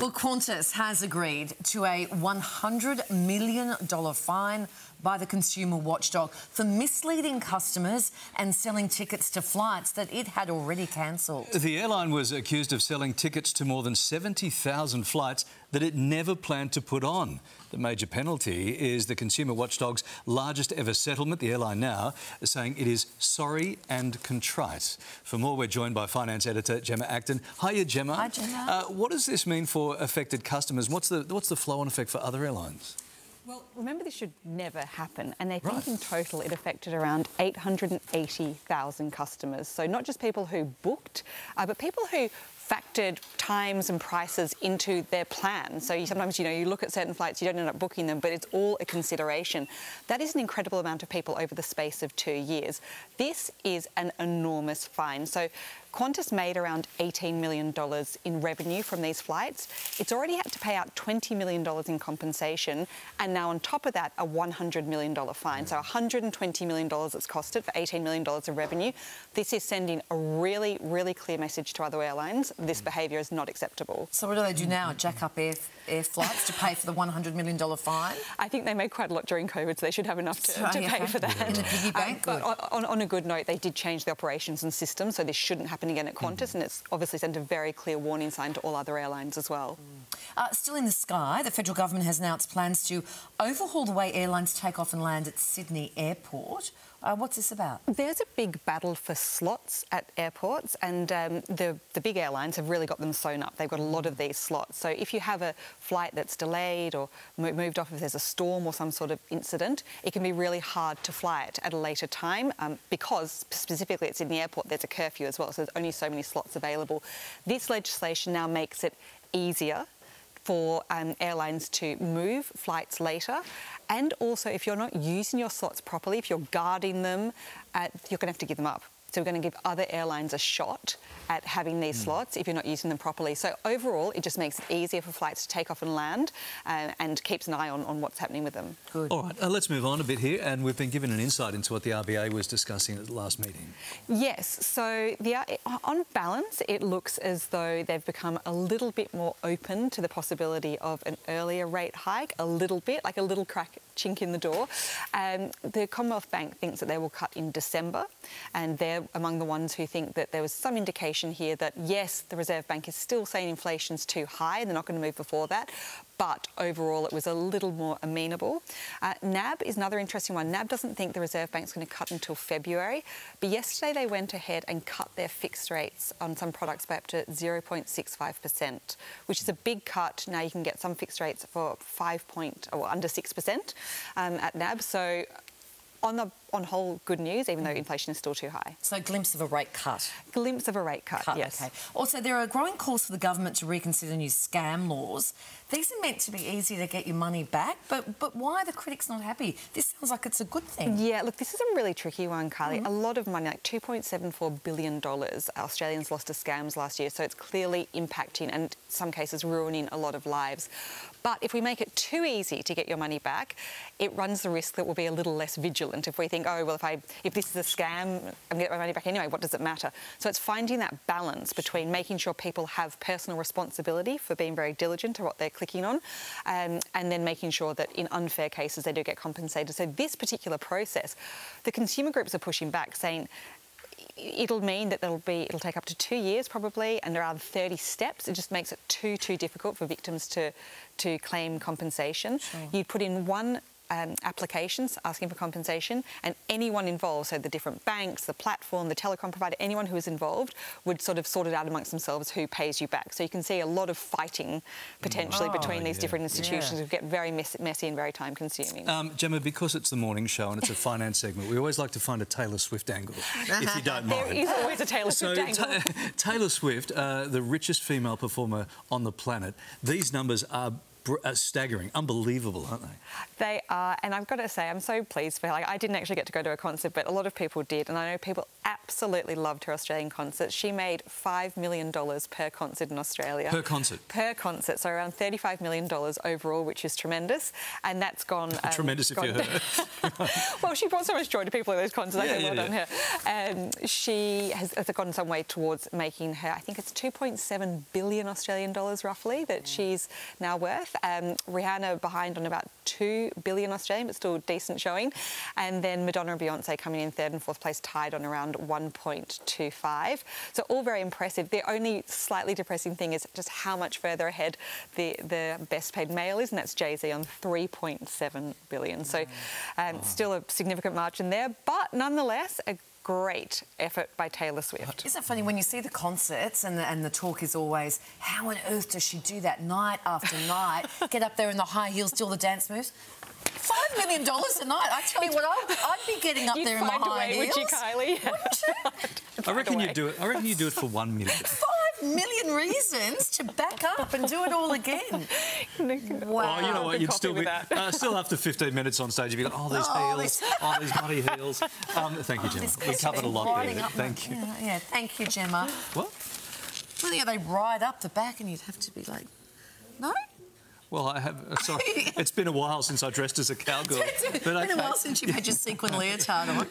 Well, Qantas has agreed to a $100 million fine by the consumer watchdog for misleading customers and selling tickets to flights that it had already cancelled. The airline was accused of selling tickets to more than 70,000 flights that it never planned to put on. The major penalty is the consumer watchdog's largest ever settlement. The airline now is saying it is sorry and contrite. For more, we're joined by finance editor Gemma Acton. Hiya, Gemma. Hi, Gemma. What does this mean for affected customers? What's the flow-on effect for other airlines? Well, remember, this should never happen, and they think in total it affected around 880,000 customers. So not just people who booked, but people who factored times and prices into their plan. So you look at certain flights, you don't end up booking them, but it's all a consideration. That is an incredible amount of people over the space of 2 years. This is an enormous fine. So Qantas made around $18 million in revenue from these flights. It's already had to pay out $20 million in compensation, and now on top of that, a $100 million fine. So $120 million it's costed for $18 million of revenue. This is sending a really, really clear message to other airlines. This behaviour is not acceptable. So what do they do now? Jack up air flights to pay for the $100 million fine? I think they made quite a lot during COVID, so they should have enough to pay for that. And the piggy bank. But on a good note, they did change the operations and system, so this shouldn't happen again at Qantas, and it's obviously sent a very clear warning sign to all other airlines as well. Still in the sky, the federal government has announced plans to overhaul the way airlines take off and land at Sydney Airport. What's this about? There's a big battle for slots at airports, and the big airlines have really got them sewn up. They've got a lot of these slots. So if you have a flight that's delayed or moved off, if there's a storm or some sort of incident, it can be really hard to fly it at a later time because specifically at Sydney Airport there's a curfew as well, so there's only so many slots available. This legislation now makes it easier for airlines to move flights later, and also if you're not using your slots properly, if you're guarding them, you're going to have to give them up. So we're going to give other airlines a shot at having these slots if you're not using them properly. So overall, it just makes it easier for flights to take off and land and keeps an eye on what's happening with them. Good. All right, let's move on a bit here, and we've been given an insight into what the RBA was discussing at the last meeting. Yes, so on balance, it looks as though they've become a little bit more open to the possibility of an earlier rate hike, a little bit, like a little chink in the door. The Commonwealth Bank thinks that they will cut in December, and they're among the ones who think that there was some indication here that, yes, the Reserve Bank is still saying inflation's too high and they're not going to move before that, but overall it was a little more amenable. NAB is another interesting one. NAB doesn't think the Reserve Bank's going to cut until February, but yesterday they went ahead and cut their fixed rates on some products by up to 0.65%, which is a big cut. Now you can get some fixed rates for under 6% at NAB. So on whole, good news, even though inflation is still too high. So a glimpse of a rate cut. Glimpse of a rate cut, yes. Okay. Also, there are growing calls for the government to reconsider new scam laws. These are meant to be easy to get your money back, but why are the critics not happy? This sounds like it's a good thing. Yeah, look, this is a really tricky one, Carly. A lot of money, like $2.74 billion Australians lost to scams last year, so it's clearly impacting and in some cases ruining a lot of lives. But if we make it too easy to get your money back, it runs the risk that we'll be a little less vigilant if we think, oh, well, if this is a scam, I'm going to get my money back anyway, what does it matter? So it's finding that balance between making sure people have personal responsibility for being very diligent to what they're clicking on, and then making sure that in unfair cases they do get compensated. So this particular process, the consumer groups are pushing back, saying it'll mean that it'll take up to 2 years probably, and around 30 steps. It just makes it too difficult for victims to claim compensation. Sure. You'd put in one applications asking for compensation, and anyone involved, so the different banks, the platform, the telecom provider, anyone who was involved would sort it out amongst themselves who pays you back. So you can see a lot of fighting potentially between these different institutions who get very messy and very time-consuming. Gemma, because it's the morning show and it's a finance segment, we always like to find a Taylor Swift angle, if you don't mind. There is always a Taylor Swift angle. Taylor Swift, the richest female performer on the planet, these numbers are staggering, unbelievable, aren't they? They are, and I've got to say, I'm so pleased for her. Like, I didn't actually get to go to a concert, but a lot of people did, and I know people absolutely loved her Australian concerts. She made $5 million per concert in Australia. Per concert? Per concert. So around $35 million overall, which is tremendous. And that's gone... tremendous if you heard it. Well, she brought so much joy to people at those concerts. Yeah, I think well done her. She has gone some way towards making her, I think it's $2.7 billion roughly that she's now worth. Rihanna behind on about $2 billion Australian, but still decent showing. And then Madonna and Beyoncé coming in third and fourth place, tied on around 1.25. So all very impressive. The only slightly depressing thing is just how much further ahead the best paid male is, and that's Jay-Z on $3.7 billion. So still a significant margin there, but nonetheless a great effort by Taylor Swift. Isn't it funny when you see the concerts and the talk is always, how on earth does she do that night after night? Get up there in the high heels, do all the dance moves. $5 million a night. I tell you what, I'd be getting up there in my high heels. You'd find a way, would you, Kylie? Wouldn't you? I reckon you'd do it. I reckon you'd do it for 1 minute. 5 million reasons to back up and do it all again. Wow. Oh, you know what? You'd still be still after 15 minutes on stage, you'd be like, oh, these heels, oh, these bloody heels. Thank you, Gemma. We covered a lot there. Thank you. Yeah, thank you, Gemma. What? Well, yeah, they ride up the back, and you'd have to be like, no. Well, I have... Sorry, it's been a while since I dressed as a cowgirl. It's been a while since you've had your sequin leotard on.